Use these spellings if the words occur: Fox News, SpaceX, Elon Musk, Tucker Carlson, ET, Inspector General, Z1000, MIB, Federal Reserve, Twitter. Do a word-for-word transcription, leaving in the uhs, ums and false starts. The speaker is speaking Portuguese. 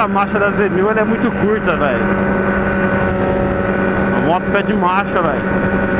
essa marcha da Z mil ela é muito curta, velho. A moto pé de marcha, velho.